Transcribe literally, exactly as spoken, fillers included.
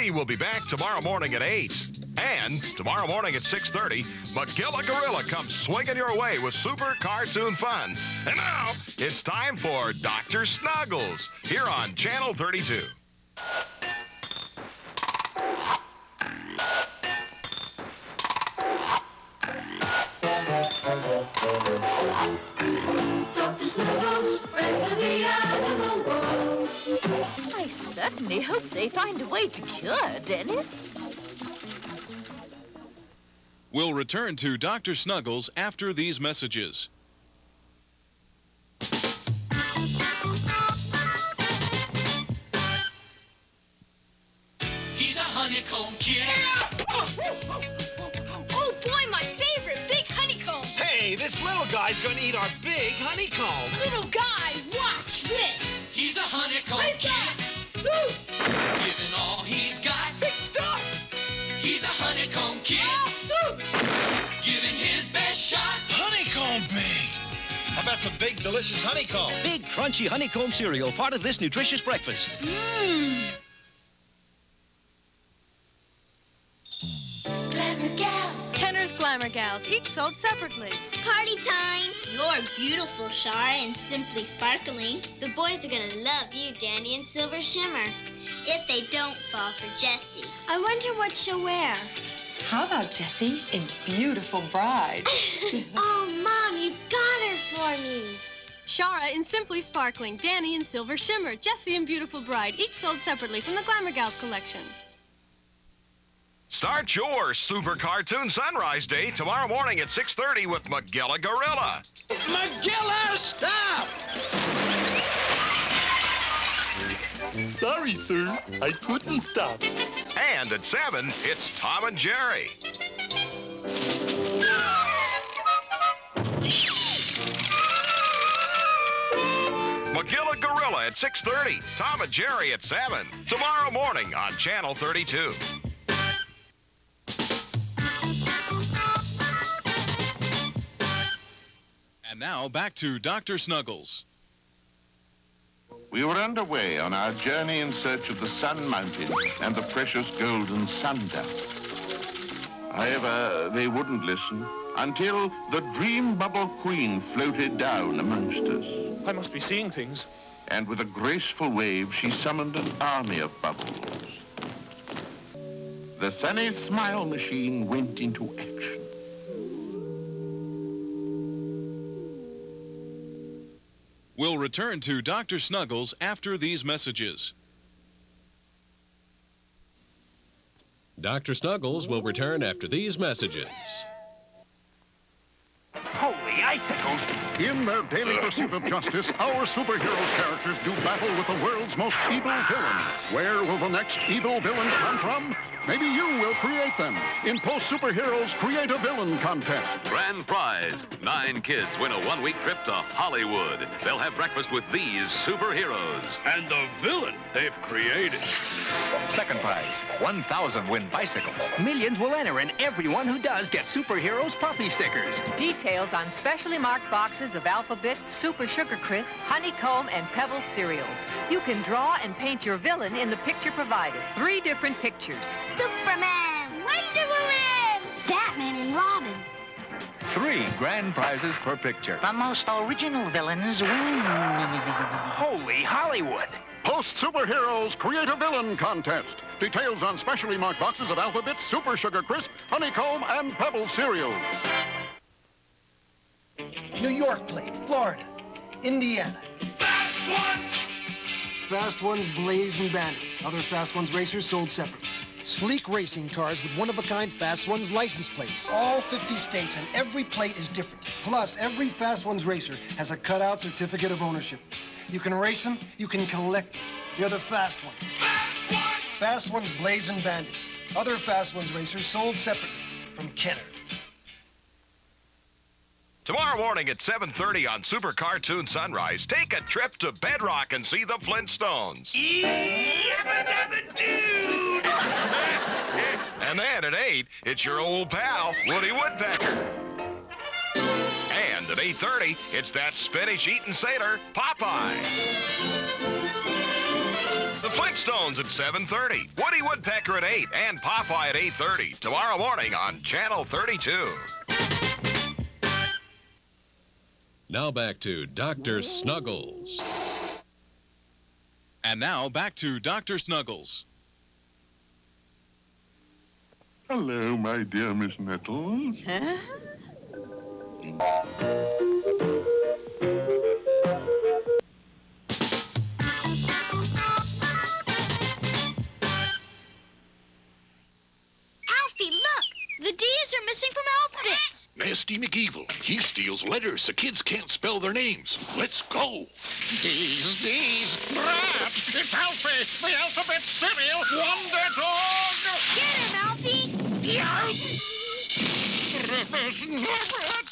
Woody will be back tomorrow morning at eight. And tomorrow morning at six thirty, Magilla Gorilla comes swinging your way with super cartoon fun. And now, it's time for Doctor Snuggles, here on Channel thirty-two. I certainly hope they find a way to cure Dennis. We'll return to Doctor Snuggles after these messages. He's a honeycomb kid. Oh boy, my favorite big honeycomb. Hey, this little guy's going to eat our big honeycomb. Little guys, watch this. He's a honeycomb Where's kid. That? Giving all he's got. It's stuff. He's a honeycomb kid. Oh. Giving his best shot. Honeycomb baked. How about some big, delicious honeycomb? Big, crunchy honeycomb cereal, part of this nutritious breakfast. Mmm. Glamour Gals. Kenner's Glamour Gals, each sold separately. Party time. You're beautiful, Shara, and simply sparkling. The boys are gonna love you, Danny and Silver Shimmer. If they don't fall for Jessie. I wonder what she'll wear. How about Jessie in Beautiful Bride? Oh, Mom, you got her for me. Shara in Simply Sparkling, Danny in Silver Shimmer, Jessie in Beautiful Bride, each sold separately from the Glamour Gals collection. Start your Super Cartoon Sunrise Day tomorrow morning at six thirty with Magilla Gorilla. Magilla, stop! Sorry, sir. I couldn't stop. And at seven, it's Tom and Jerry. Magilla Gorilla at six thirty, Tom and Jerry at seven, tomorrow morning on Channel thirty-two. And now, back to Doctor Snuggles. We were underway on our journey in search of the Sun Mountain and the precious golden sundial. However, they wouldn't listen until the Dream Bubble Queen floated down amongst us. I must be seeing things. And with a graceful wave, she summoned an army of bubbles. The Sunny Smile Machine went into action. We'll return to Doctor Snuggles after these messages. Doctor Snuggles will return after these messages. Holy icicles! In their daily pursuit of justice, our superhero characters do battle with the world's most evil villains. Where will the next evil villains come from? Maybe you will create them in Post Superheroes Create a Villain Contest. Grand prize. Nine kids win a one-week trip to Hollywood. They'll have breakfast with these superheroes. And the villain they've created. Second prize. one thousand win bicycles. Millions will enter, and everyone who does gets Superheroes Puffy stickers. Details on specially marked boxes of Alphabet, Super Sugar Crisp, Honeycomb, and Pebble cereals. You can draw and paint your villain in the picture provided. Three different pictures. Superman, Wonder Woman, Batman and Robin. Three grand prizes per picture. The most original villains win. Holy Hollywood. Post Superheroes Create a Villain Contest. Details on specially marked boxes of Alphabet, Super Sugar Crisp, Honeycomb, and Pebble cereals. New York plate, Florida, Indiana. Fast Ones! Fast Ones, Blazing Bandits. Other Fast Ones racers sold separately. Sleek racing cars with one-of-a-kind Fast Ones license plates. All fifty states, and every plate is different. Plus, every Fast Ones racer has a cutout certificate of ownership. You can race them, you can collect them. You're the Fast Ones. Fast Ones! Fast Ones, Blazing Bandits. Other Fast Ones racers sold separately from Kenner. Tomorrow morning at seven thirty on Super Cartoon Sunrise, take a trip to Bedrock and see the Flintstones. And then at eight, it's your old pal, Woody Woodpecker. And at eight thirty, it's that spinach-eating sailor, Popeye. The Flintstones at seven thirty, Woody Woodpecker at eight, and Popeye at eight thirty, tomorrow morning on Channel thirty-two. Now back to Doctor Snuggles. And now back to Doctor Snuggles. Hello, my dear Miss Nettles. Huh? Alfie, look! The D's are missing from Alphabet. Nasty MacEvil. He steals letters so kids can't spell their names. Let's go. D's, D's, brat! It's Alfie, the Alphabet Cereal Wonder Dog! Get him, Alfie! Yeah! Never, never